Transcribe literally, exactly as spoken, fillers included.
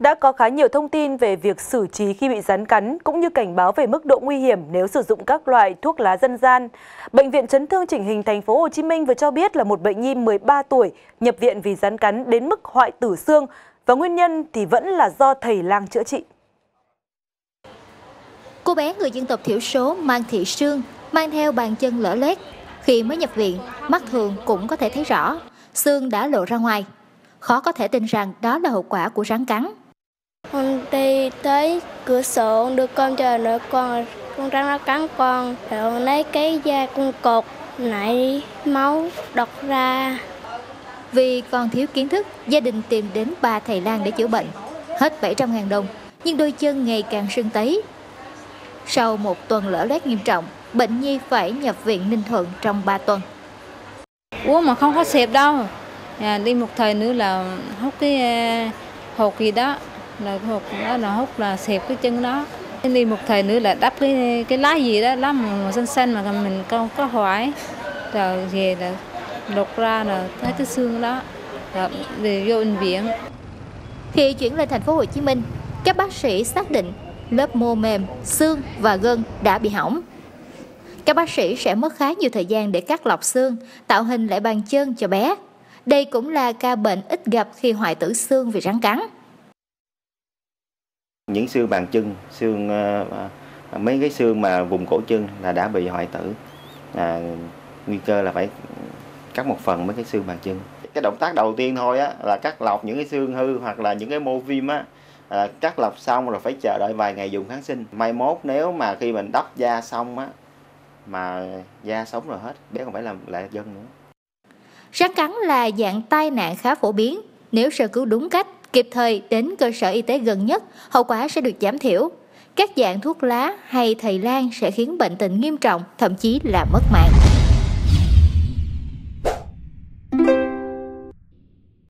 đã có khá nhiều thông tin về việc xử trí khi bị rắn cắn, cũng như cảnh báo về mức độ nguy hiểm nếu sử dụng các loại thuốc lá dân gian. Bệnh viện Chấn thương chỉnh hình thành phố Hồ Chí Minh vừa cho biết là một bệnh nhi mười ba tuổi nhập viện vì rắn cắn đến mức hoại tử xương, và nguyên nhân thì vẫn là do thầy lang chữa trị. Cô bé người dân tộc thiểu số mang thị xương, mang theo bàn chân lở loét. Khi mới nhập viện, mắt thường cũng có thể thấy rõ, xương đã lộ ra ngoài. Khó có thể tin rằng đó là hậu quả của rắn cắn. Hôm đi tới cửa sổ đưa con chờ đợi con, con rắn nó cắn con, rồi lấy cái da con cột, nãy máu đọt ra. Vì con thiếu kiến thức, gia đình tìm đến bà thầy lang để chữa bệnh. Hết bảy trăm nghìn đồng, nhưng đôi chân ngày càng sưng tấy. Sau một tuần lở loét nghiêm trọng, bệnh nhi phải nhập viện Ninh Thuận trong ba tuần. Uống mà không có xẹp đâu. À, đi một thời nữa là hút cái hột gì đó, là hột đó là hút là xẹp cái chân đó. Đi một thời nữa là đắp cái cái lá gì đó, lá màu xanh xanh mà mình không có hỏi, rồi về là lột ra là thấy cái xương đó, rồi để vô bệnh viện. Khi chuyển lên thành phố Hồ Chí Minh, các bác sĩ xác định lớp mô mềm, xương và gân đã bị hỏng. Các bác sĩ sẽ mất khá nhiều thời gian để cắt lọc xương, tạo hình lại bàn chân cho bé. Đây cũng là ca bệnh ít gặp khi hoại tử xương vì rắn cắn. Những xương bàn chân, xương mấy cái xương mà vùng cổ chân là đã bị hoại tử. À, nguy cơ là phải cắt một phần mấy cái xương bàn chân. Cái động tác đầu tiên thôi á, là cắt lọc những cái xương hư hoặc là những cái mô viêm á. À, cắt lọc xong rồi phải chờ đợi vài ngày dùng kháng sinh. Mai mốt nếu mà khi mình đắp da xong á, mà da sống rồi hết, bé còn phải làm lại dân nữa. Rắn cắn là dạng tai nạn khá phổ biến. Nếu sơ cứu đúng cách, kịp thời đến cơ sở y tế gần nhất, hậu quả sẽ được giảm thiểu. Các dạng thuốc lá hay thầy lang sẽ khiến bệnh tình nghiêm trọng, thậm chí là mất mạng.